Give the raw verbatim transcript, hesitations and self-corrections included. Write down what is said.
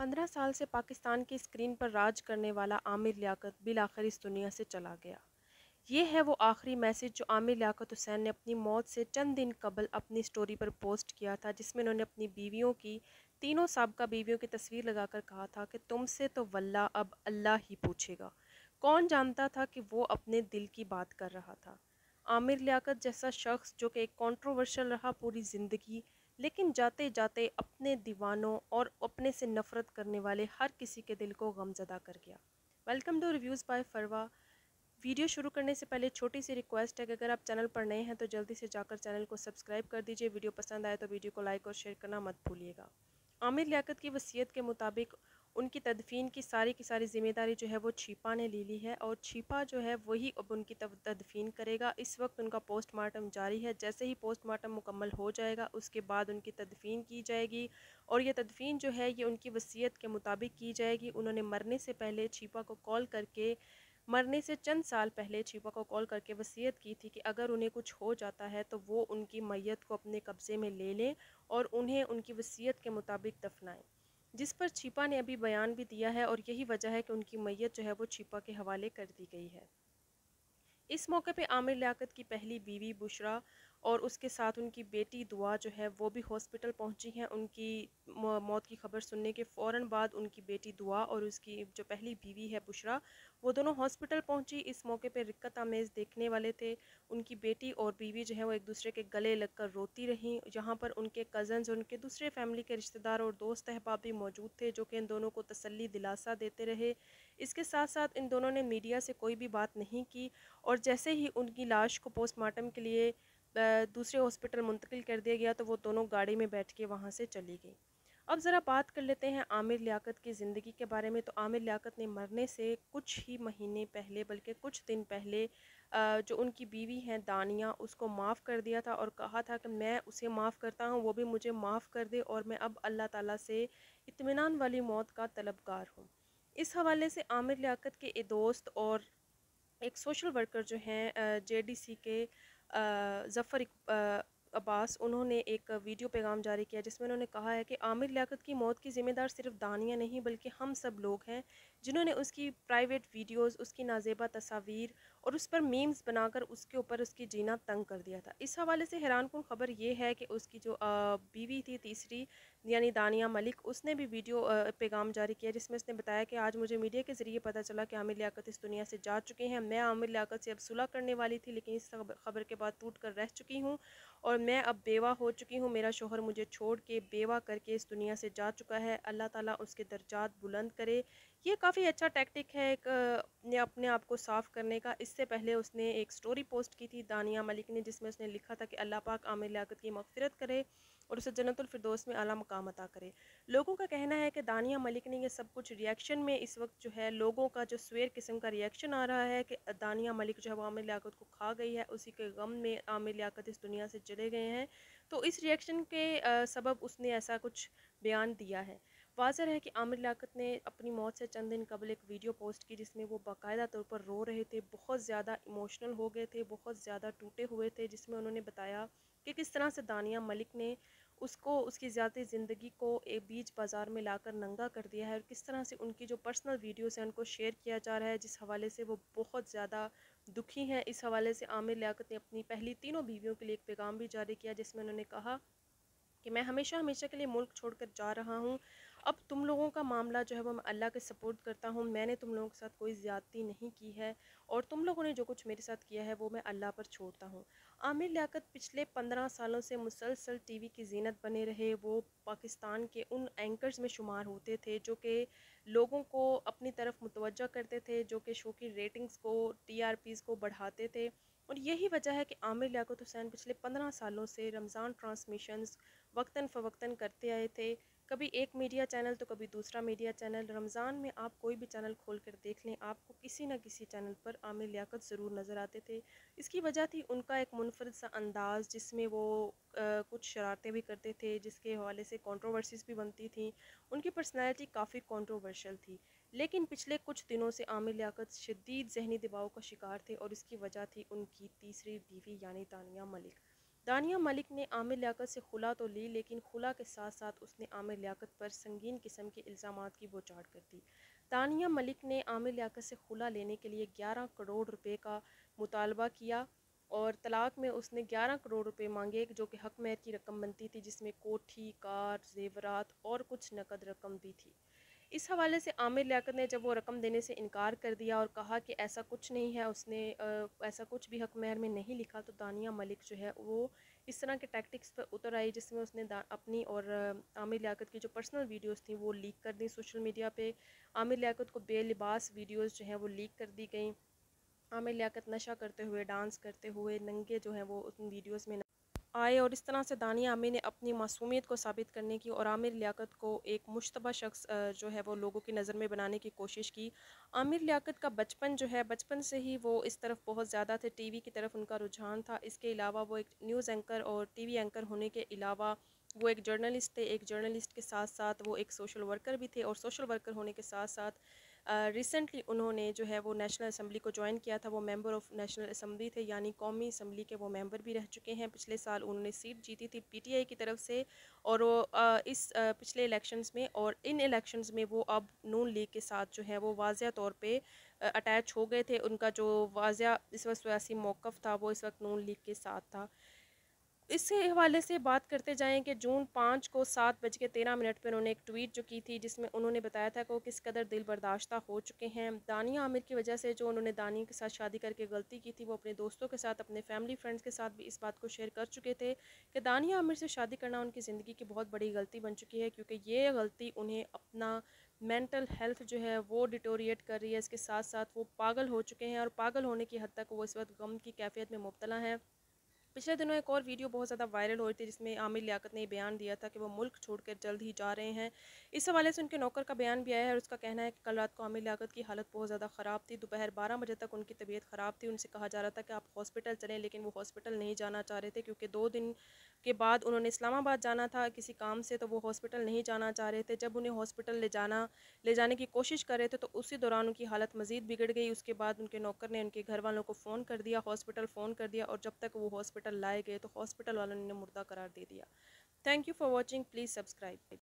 पंद्रह साल से पाकिस्तान की स्क्रीन पर राज करने वाला आमिर लियाकत बिलाखिर इस दुनिया से चला गया। ये है वो आखिरी मैसेज जो आमिर लियाकत हुसैन ने अपनी मौत से चंद दिन कबल अपनी स्टोरी पर पोस्ट किया था, जिसमें उन्होंने अपनी बीवियों की, तीनों साबका बीवियों की तस्वीर लगाकर कहा था कि तुमसे तो वल्ला अब अल्लाह ही पूछेगा। कौन जानता था कि वो अपने दिल की बात कर रहा था। आमिर लियाकत जैसा शख्स जो कि एक कॉन्ट्रोवर्शियल रहा पूरी ज़िंदगी, लेकिन जाते जाते अपने दीवानों और अपने से नफ़रत करने वाले हर किसी के दिल को गमज़दा कर गया। Welcome to reviews by Farwa. Video शुरू करने से पहले छोटी सी रिक्वेस्ट है कि अगर आप चैनल पर नए हैं तो जल्दी से जाकर चैनल को सब्सक्राइब कर दीजिए। वीडियो पसंद आए तो वीडियो को लाइक और शेयर करना मत भूलिएगा। आमिर लियाकत की वसीयत के मुताबिक उनकी तदफीन की सारी की सारी ज़िम्मेदारी जो है वो चीपा ने ले ली है, और चीपा जो है वही अब उनकी तदफीन करेगा। इस वक्त उनका पोस्टमार्टम जारी है। जैसे ही पोस्टमार्टम मुकम्मल हो जाएगा उसके बाद उनकी तदफीन की जाएगी, और यह तदफीन जो है ये उनकी वसीयत के मुताबिक की जाएगी। उन्होंने मरने से पहले चीपा को कॉल करके, मरने से चंद साल पहले चीपा को कॉल करके वसीयत की थी कि अगर उन्हें कुछ हो जाता है तो वो उनकी मैयत को अपने कब्ज़े में ले लें और उन्हें उनकी वसीयत के मुताबिक दफनाएं, जिस पर चीपा ने अभी बयान भी दिया है। और यही वजह है कि उनकी मैयत जो है वो चीपा के हवाले कर दी गई है। इस मौके पे आमिर लियाकत की पहली बीवी बुशरा और उसके साथ उनकी बेटी दुआ जो है वो भी हॉस्पिटल पहुंची हैं। उनकी मौत की खबर सुनने के फ़ौरन बाद उनकी बेटी दुआ और उसकी जो पहली बीवी है बुशरा, वो दोनों हॉस्पिटल पहुंची। इस मौके पे रिक्कत आमेज़ देखने वाले थे। उनकी बेटी और बीवी जो है वो एक दूसरे के गले लगकर रोती रहीं। यहाँ पर उनके कज़न्स और उनके दूसरे फैमिली के रिश्तेदार और दोस्त अहबाब भी मौजूद थे, जो कि इन दोनों को तसल्ली दिलासा देते रहे। इसके साथ साथ इन दोनों ने मीडिया से कोई भी बात नहीं की, और जैसे ही उनकी लाश को पोस्टमार्टम के लिए दूसरे हॉस्पिटल मुंतकिल कर दिया गया तो वो दोनों गाड़ी में बैठ के वहाँ से चली गई। अब ज़रा बात कर लेते हैं आमिर लियाकत की ज़िंदगी के बारे में। तो आमिर लियाकत ने मरने से कुछ ही महीने पहले, बल्कि कुछ दिन पहले, जो उनकी बीवी हैं दानिया, उसको माफ़ कर दिया था और कहा था कि मैं उसे माफ़ करता हूँ, वो भी मुझे माफ़ कर दे, और मैं अब अल्लाह ताला से इत्मीनान वाली मौत का तलबगार हूँ। इस हवाले से आमिर लियाकत के एक दोस्त और एक सोशल वर्कर जो हैं जे डी सी के जफ़र अब्बास, उन्होंने एक वीडियो पैगाम जारी किया जिसमें उन्होंने कहा है कि आमिर लियाकत की मौत की ज़िम्मेदार सिर्फ दानिया नहीं बल्कि हम सब लोग हैं, जिन्होंने उसकी प्राइवेट वीडियोस, उसकी नाजेबा तस्वीर और उस पर मीम्स बनाकर उसके ऊपर उसकी जीना तंग कर दिया था। इस हवाले से हैरानकुन खबर यह है कि उसकी जो बीवी थी तीसरी, यानी दानिया मलिक, उसने भी वीडियो पैगाम जारी किया जिसमें उसने बताया कि आज मुझे मीडिया के ज़रिए पता चला कि आमिर लियाकत इस दुनिया से जा चुके हैं। मैं आमिर लियाकत से अब सुलह करने वाली थी, लेकिन इस खबर के बाद टूट कर रह चुकी हूँ और मैं अब बेवा हो चुकी हूँ। मेरा शोहर मुझे छोड़ के बेवा करके इस दुनिया से जा चुका है। अल्लाह ताला उसके दर्जात बुलंद करे। ये काफ़ी अच्छा टैक्टिक है एक ने अपने आप को साफ़ करने का। इससे पहले उसने एक स्टोरी पोस्ट की थी दानिया मलिक ने, जिसमें उसने लिखा था कि अल्लाह पाक आमिर लियाकत की मग़फ़िरत करे और उसे जन्नतुल फिरदौस में आला मकाम अता करे। लोगों का कहना है कि दानिया मलिक ने ये सब कुछ रिएक्शन में, इस वक्त जो है लोगों का जो स्वेर किस्म का रिएक्शन आ रहा है कि दानिया मलिक जो है वो आमिर लियाकत को खा गई है, उसी के गम में आमिर लियाकत इस दुनिया से चले गए हैं। तो इस रिएक्शन के सबब उसने ऐसा कुछ बयान दिया है। वाज़ह है कि आमिर लियाकत ने अपनी मौत से चंद दिन कबल एक वीडियो पोस्ट की जिसमें वो बाकायदा तौर पर रो रहे थे, बहुत ज़्यादा इमोशनल हो गए थे, बहुत ज़्यादा टूटे हुए थे, जिसमें उन्होंने बताया कि किस तरह से दानिया मलिक ने उसको, उसकी ज़्यादा ज़िंदगी को एक बीच बाज़ार में लाकर नंगा कर दिया है, और किस तरह से उनकी जो पर्सनल वीडियोज़ हैं उनको शेयर किया जा रहा है, जिस हवाले से वो बहुत ज़्यादा दुखी हैं। इस हवाले से आमिर लियाकत ने अपनी पहली तीनों बीवियों के लिए एक पैगाम भी जारी किया जिसमें उन्होंने कहा कि मैं हमेशा हमेशा के लिए मुल्क छोड़कर जा रहा हूँ। अब तुम लोगों का मामला जो है वो मैं अल्लाह के सपोर्ट करता हूँ। मैंने तुम लोगों के साथ कोई ज़्यादती नहीं की है, और तुम लोगों ने जो कुछ मेरे साथ किया है वो मैं अल्लाह पर छोड़ता हूँ। आमिर लियाकत पिछले पंद्रह सालों से मुसलसल टीवी की जीनत बने रहे। वो पाकिस्तान के उन एंकर्स में शुमार होते थे जो कि लोगों को अपनी तरफ मुतवज्जा करते थे, जो कि शो की रेटिंग्स को, टी आर पीज़ को बढ़ाते थे। और यही वजह है कि आमिर लियाकत हुसैन पिछले पंद्रह सालों से रमज़ान ट्रांसमिशंस वक्तन फ़वक्तन करते आए थे, कभी एक मीडिया चैनल तो कभी दूसरा मीडिया चैनल। रमज़ान में आप कोई भी चैनल खोल कर देख लें, आपको किसी न किसी चैनल पर आमिर लियाकत ज़रूर नज़र आते थे। इसकी वजह थी उनका एक मुनफरद सा अंदाज़, जिसमें वो आ, कुछ शरारतें भी करते थे, जिसके हवाले से कंट्रोवर्सीज़ भी बनती थी। उनकी पर्सनैलिटी काफ़ी कंट्रोवर्शियल थी, लेकिन पिछले कुछ दिनों से आमिर लियाकत शदीद ज़हनी दबाव का शिकार थे, और इसकी वजह थी उनकी तीसरी बीवी यानी दानिया मलिक। दानिया मलिक ने आमिर लियाकत से खुला तो ली, लेकिन खुला के साथ साथ उसने आमिर लियाकत पर संगीन किस्म के इल्ज़ामात की बौछाड़ कर दी। दानिया मलिक ने आमिर लियाकत से खुला लेने के लिए ग्यारह करोड़ रुपए का मुतालबा किया और तलाक में उसने ग्यारह करोड़ रुपए मांगे, जो कि हक महर की रकम बनती थी, जिसमें कोठी, कार, जेवरात और कुछ नकद रकम भी थी। इस हवाले से आमिर लियाकत ने जब वो रकम देने से इनकार कर दिया और कहा कि ऐसा कुछ नहीं है, उसने आ, ऐसा कुछ भी हक महर में नहीं लिखा, तो दानिया मलिक जो है वो इस तरह के टैक्टिक्स पर उतर आई, जिसमें उसने अपनी और आमिर लियाकत की जो पर्सनल वीडियोस थी वो लीक कर दी सोशल मीडिया पे। आमिर लियाकत को बेलिबास वीडियोस जो हैं वो लीक कर दी गई। आमिर लियाकत नशा करते हुए, डांस करते हुए नंगे जो हैं वो उन वीडियोस में आए और इस तरह से दानिया आमिर ने अपनी मासूमियत को साबित करने की और आमिर लियाकत को एक मुश्तबा शख्स जो है वो लोगों की नज़र में बनाने की कोशिश की। आमिर लियाकत का बचपन जो है, बचपन से ही वो इस तरफ बहुत ज़्यादा थे, टीवी की तरफ उनका रुझान था। इसके अलावा वो एक न्यूज़ एंकर और टीवी एंकर होने के अलावा वो एक जर्नलिस्ट थे। एक जर्नलिस्ट के साथ साथ वो एक सोशल वर्कर भी थे और सोशल वर्कर होने के साथ साथ रिसेंटली uh, उन्होंने जो है वो नेशनल असम्बली को ज्वाइन किया था। वो मेंबर ऑफ नेशनल असम्बली थे, यानी कौमी असम्बली के वो मेंबर भी रह चुके हैं। पिछले साल उन्होंने सीट जीती थी पी टी आई की तरफ से और वो uh, इस uh, पिछले इलेक्शंस में और इन इलेक्शंस में वो अब नून लीग के साथ जो है वो वाज़िया तौर पे अटैच uh, हो गए थे। उनका जो वाज़िया इस वक्त सियासी मौक़िफ़ था वो इस वक्त नून लीग के साथ था। इसके हवाले से बात करते जाएं कि जून पाँच को सात बज के तेरह मिनट पर उन्होंने एक ट्वीट जो की थी, जिसमें उन्होंने बताया था कि वो किस कदर दिल बर्दाश्ता हो चुके हैं दानिया आमिर की वजह से। जो उन्होंने दानिया के साथ शादी करके गलती की थी, वो अपने दोस्तों के साथ, अपने फैमिली फ्रेंड्स के साथ भी इस बात को शेयर कर चुके थे कि दानिया आमिर से शादी करना उनकी ज़िंदगी की बहुत बड़ी गलती बन चुकी है, क्योंकि ये गलती उन्हें अपना मेंटल हेल्थ जो है वो डिटोरिएट कर रही है। इसके साथ साथ वो पागल हो चुके हैं और पागल होने की हद तक वो इस वक्त गम की कैफियत में मुबतला हैं। पिछले दिनों एक और वीडियो बहुत ज़्यादा वायरल हो रही थी, जिसमें आमिर लियाकत ने बयान दिया था कि वो मुल्क छोड़कर जल्द ही जा रहे हैं। इस हवाले से उनके नौकर का बयान भी आया है और उसका कहना है कि कल रात को आमिर लियाकत की हालत बहुत ज़्यादा ख़राब थी। दोपहर बारह बजे तक उनकी तबीयत ख़राब थी। उनसे कहा जा रहा था कि आप हॉस्पिटल चलें, लेकिन वो हॉस्पिटल नहीं जाना चाह रहे थे, क्योंकि दो दिन के बाद उन्होंने इस्लामाबाद जाना था किसी काम से, तो वो हॉस्पिटल नहीं जाना चाह रहे थे। जब उन्हें हॉस्पिटल ले जाना ले जाने की कोशिश कर रहे थे तो उसी दौरान उनकी हालत मज़ीद बिगड़ गई। उसके बाद उनके नौकर ने उनके घर वालों को फ़ोन कर दिया, हॉस्पिटल फ़ोन कर दिया और जब तक वो हॉस्पिटल लाए गए तो हॉस्पिटल वालों ने मुर्दा करार दे दिया। Thank you for watching, please subscribe.